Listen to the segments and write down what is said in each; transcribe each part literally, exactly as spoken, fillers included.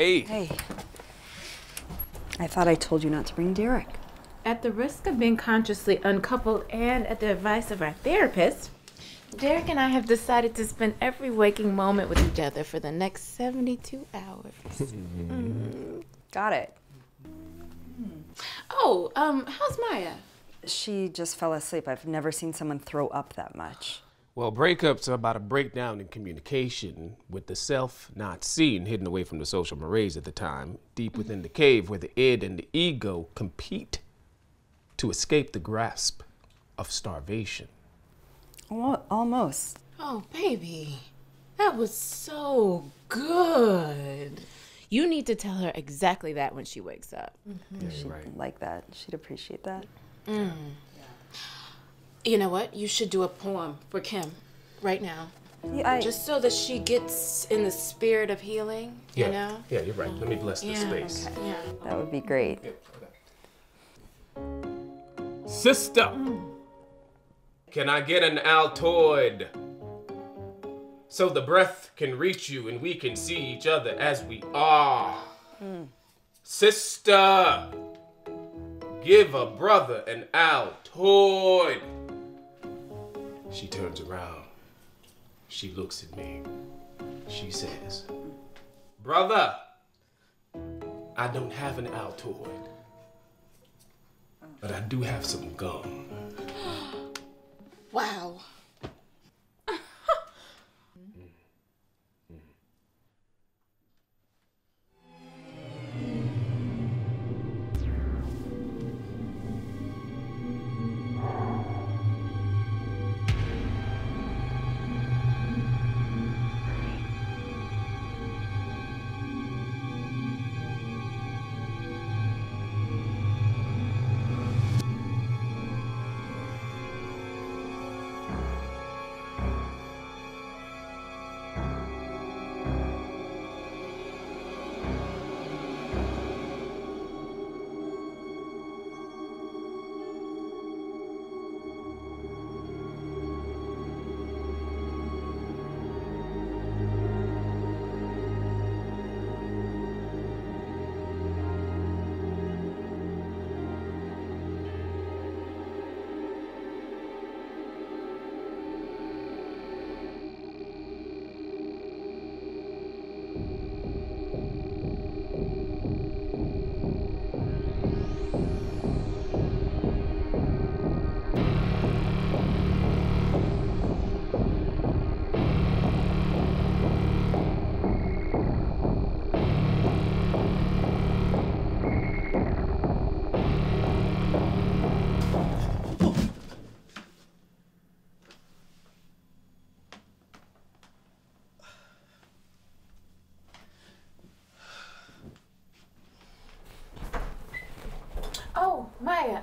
Hey. Hey. I thought I told you not to bring Derek. At the risk of being consciously uncoupled and at the advice of our therapist, Derek and I have decided to spend every waking moment with each other for the next seventy-two hours. Mm. Got it. Oh, um, how's Maya? She just fell asleep. I've never seen someone throw up that much. Well, breakups are about a breakdown in communication, with the self not seen, hidden away from the social mores at the time, deep within the cave where the id and the ego compete to escape the grasp of starvation. Almost. Oh, baby, that was so good. You need to tell her exactly that when she wakes up. Mm-hmm. Yeah, she'd right. like that. She'd appreciate that. Mm. You know what? You should do a poem for Kim right now. Yeah, I... Just so that she gets in the spirit of healing, yeah. you know? Yeah, you're right. Let me bless yeah. the space. Okay. Yeah. That would be great. Sister, mm. can I get an Altoid? So the breath can reach you and we can see each other as we are. Mm. Sister, give a brother an Altoid. She turns around. She looks at me. She says, brother, I don't have an Altoid, but I do have some gum. Wow.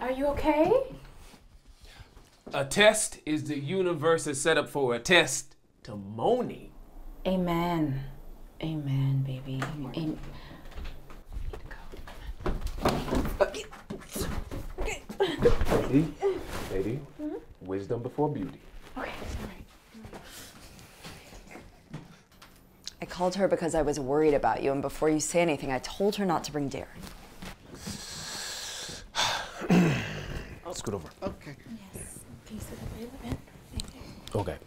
Are you okay? A test is the universe is set up for a test to Moni. Amen. Amen, baby. Amen. Lady, lady, mm-hmm. wisdom before beauty. Okay, all right. I called her because I was worried about you, and before you say anything, I told her not to bring Derek. Scoot over. Okay. Yes. Can you sit up a little bit? Thank you. Okay.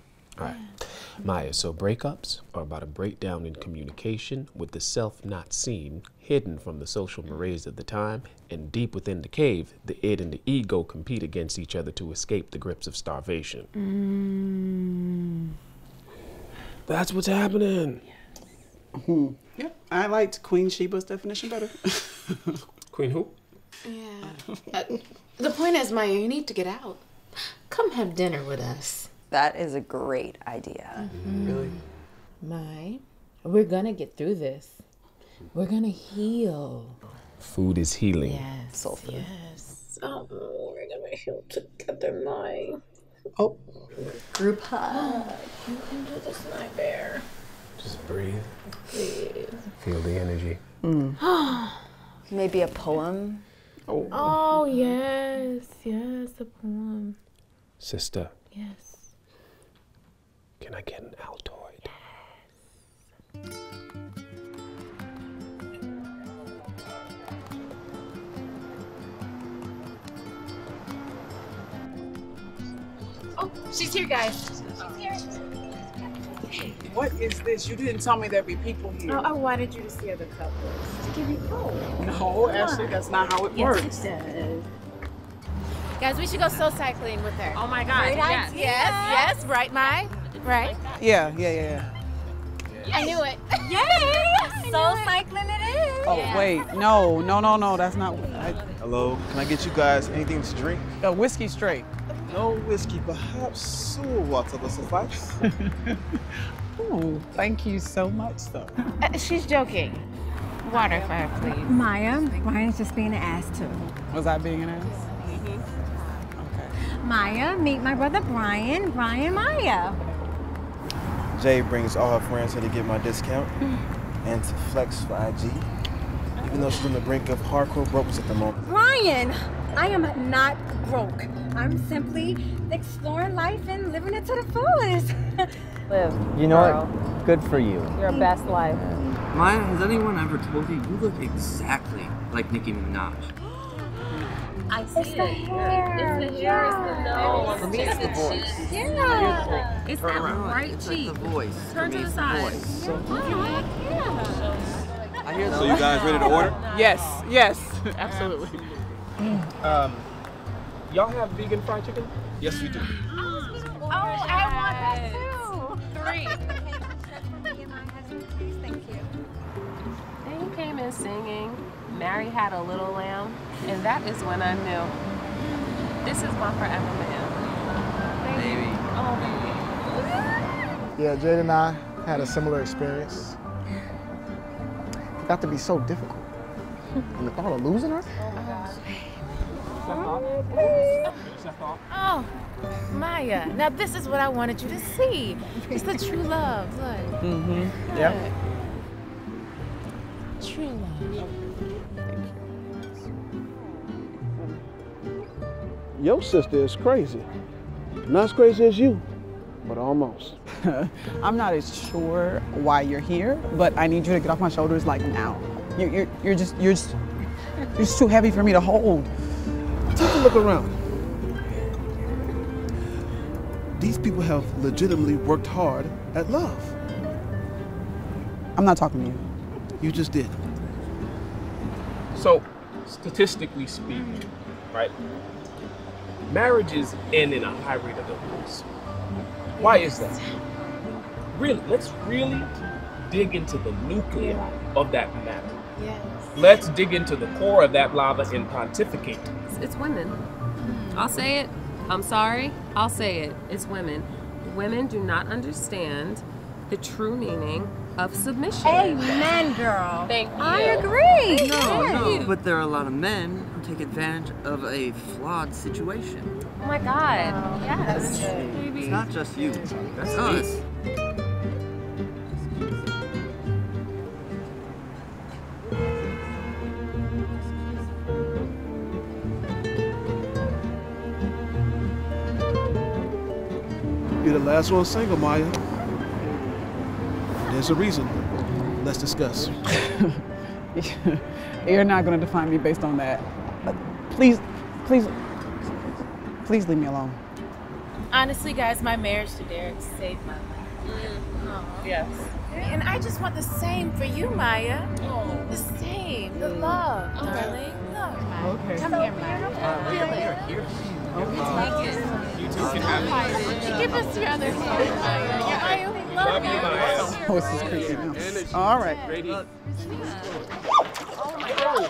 All right. Yeah. Maya, so breakups are about a breakdown in communication with the self not seen, hidden from the social mores of the time, and deep within the cave, the id and the ego compete against each other to escape the grips of starvation. Mm. That's what's happening. Yes. Mm-hmm. Yeah. I liked Queen Sheba's definition better. Queen who? Yeah. uh, the point is, Maya, you need to get out. Come have dinner with us. That is a great idea. Mm-hmm. Really? Maya, we're gonna get through this. We're gonna heal. Food is healing. Yes. Soul food. Yes. Oh, we're gonna heal together, Maya. Oh. Group hug. Oh, you can do this, my bear. Just breathe. Breathe. Feel the energy. Mm. Maybe a poem. Oh. oh, yes, yes, a poem. Sister. Yes. Can I get an Altoid? Yes. Oh, she's here, guys. She's here. What is this? You didn't tell me there'd be people here. No, I wanted you to see other couples. To give you hope. No, Ashley, that's not how it yes, works. It does. Guys, we should go soul cycling with her. Oh my God. Great yes. Idea. Yes, yes, right, Mai? Right? Yeah, yeah, yeah, yeah. Yes. I knew it. Yay! Soul cycling it is. Oh, yeah. Wait, no, no, no, no, that's not. I, Hello, can I get you guys anything to drink? A whiskey straight. No whiskey, perhaps sewer water will suffice. Oh, thank you so much, though. Uh, she's joking. Water for her, please. Maya, Brian's just being an ass, too. Was I being an ass? Mm-hmm. Okay. Maya, meet my brother Brian. Brian Maya. Jay brings all her friends here to get my discount and to flex for I G, even though she's on the brink of hardcore brokenness at the moment. Brian! I am not broke. I'm simply exploring life and living it to the fullest. Live. You know girl. What? Good for you. Your best life. Maya, has anyone ever told you you look exactly like Nicki Minaj? I see it's it. The hair. It's the hair. Yeah. It's the nose. For me, it's the voice. Yeah. It's that right it's cheek. Like the voice. Turn to the side. So you guys ready to order? Yes. Yes. Absolutely. Mm. Um, y'all have vegan fried chicken? Yes, we do. Mm. Oh, I want that too. Three. Thank you. Then you came in singing, Mary Had a Little Lamb, and that is when I knew this is my forever man. Baby. Oh, baby. Yeah, Jade and I had a similar experience. It got to be so difficult. And the thought of losing her? Oh, my gosh. Oh, oh, Maya. Now, this is what I wanted you to see. It's the true love. Look. Mm-hmm. Yep. True love. Thank you. Your sister is crazy. Not as crazy as you, but almost. I'm not as sure why you're here, but I need you to get off my shoulders like now. You're, you're, you're just, you're just, you're just too heavy for me to hold. Take a look around. These people have legitimately worked hard at love. I'm not talking to you. You just did. So, statistically speaking, right? Marriages end in a high rate of divorce. Why is that? Really, let's really dig into the nucleus of that matter. Yes. Let's dig into the core of that lava and pontificate. It's, it's women. I'll say it. I'm sorry. I'll say it. It's women. Women do not understand the true meaning of submission. Amen, girl. Thank you. I agree. No, no. But there are a lot of men who take advantage of a flawed situation. Oh my God. Wow. Yes. That's it's not just you. That's us. You're the last one single, Maya. There's a reason. Let's discuss. You're not going to define me based on that. Please, please, please leave me alone. Honestly, guys, my marriage to Derek saved my life. Mm. Yes. And I just want the same for you, Maya. Oh. The same, the love, okay. Darling. Look, Maya. Okay. Come so here, Maya. Uh, here, here, here. You take it. You two can have it. Give us your other hand, Maya. Your eye only love you. Oh, this is crazy now. All right. Ready? Oh, my God.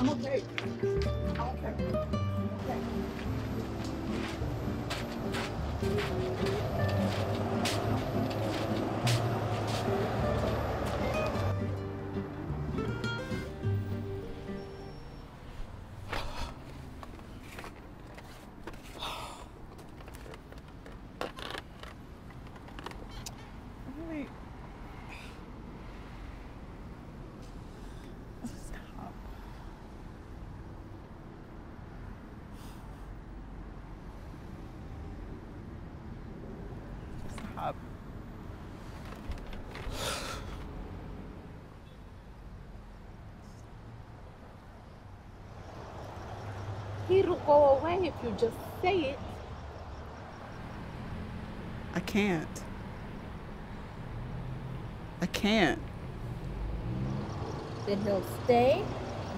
I'm okay. I'm okay. it'll go away if you just say it. I can't. I can't. Then he'll stay,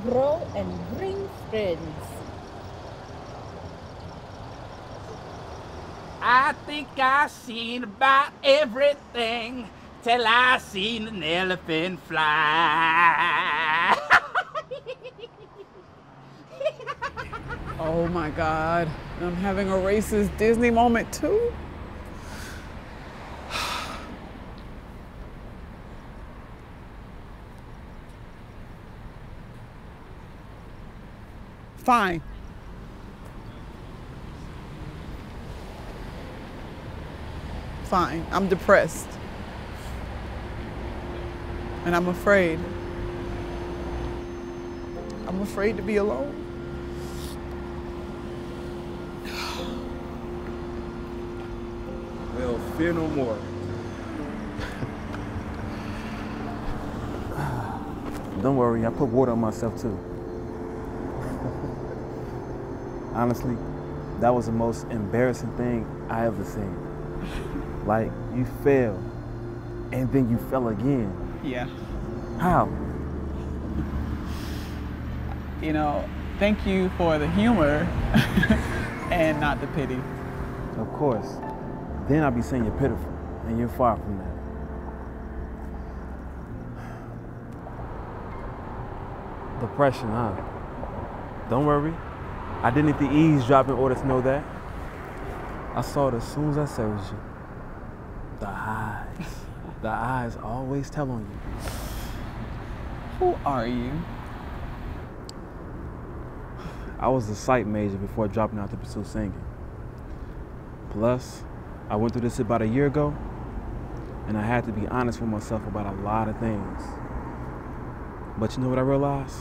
grow, and bring friends. I think I seen about everything till I seen an elephant fly. Oh my God, I'm having a racist Disney moment too. Fine. Fine. I'm depressed. And I'm afraid. I'm afraid to be alone. Well, fear no more. Don't worry, I put water on myself too. Honestly, that was the most embarrassing thing I ever seen. Like, you fell, and then you fell again. Yeah. How? You know, thank you for the humor and not the pity. Of course. Then I'll be saying you're pitiful, and you're far from that. Depression, huh? Don't worry. I didn't need the eavesdrop in order to know that. I saw it as soon as I said it was you. The eyes. The eyes always tell on you. Who are you? I was a psych major before dropping out to pursue singing. Plus, I went through this about a year ago, and I had to be honest with myself about a lot of things. But you know what I realized?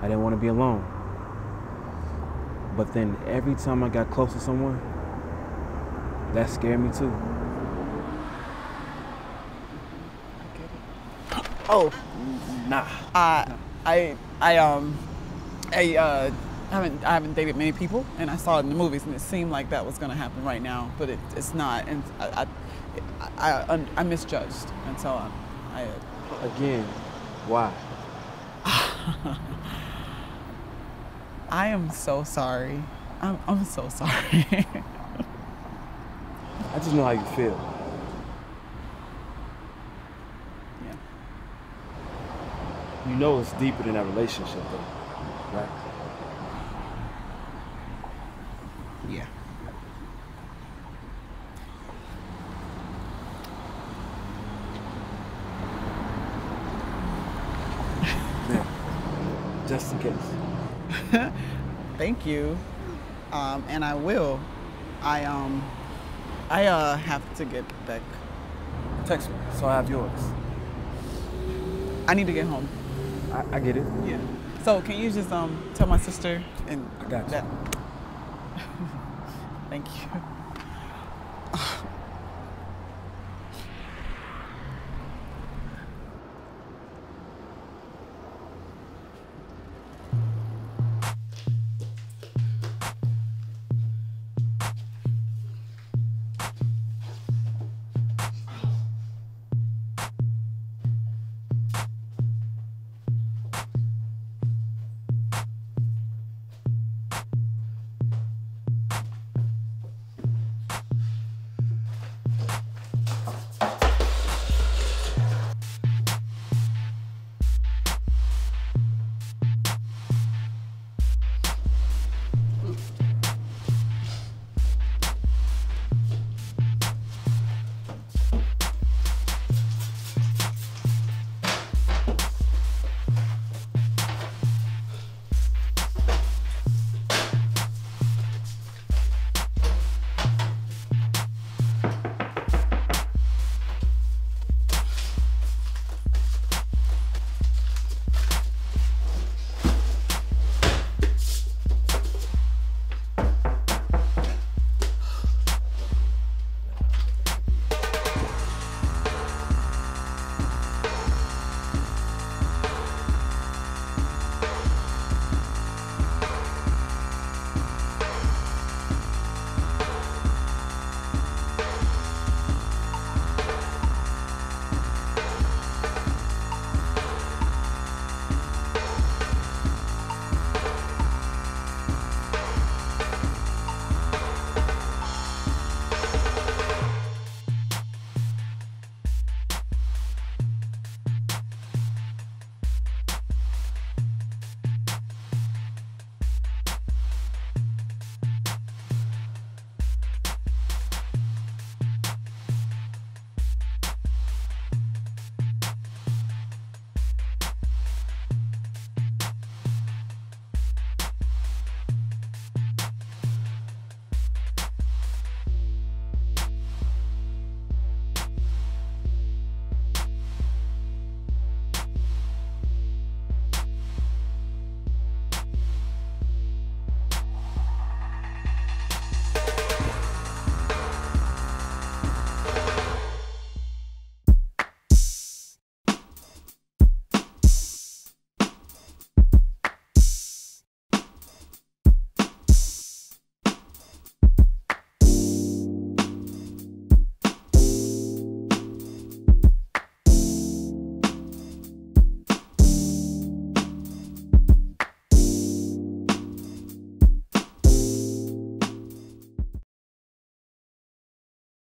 I didn't want to be alone. But then every time I got close to someone, that scared me too. I get it. Oh, nah. Uh, nah. I, I, um, I uh, haven't, I haven't dated many people, and I saw it in the movies, and it seemed like that was gonna happen right now, but it, it's not, and I, I, I, I, I misjudged until I. I uh, Again, why? I am so sorry. I'm, I'm so sorry. I just know how you feel. Yeah. You know it's deeper than that relationship, though, right? Yeah. Yeah. Just in case. Thank you, um, and I will. I um, I uh have to get back. Text me, so I have yours. I need to get home. I, I get it. Yeah. So can you just um tell my sister and I got you. That. Thank you.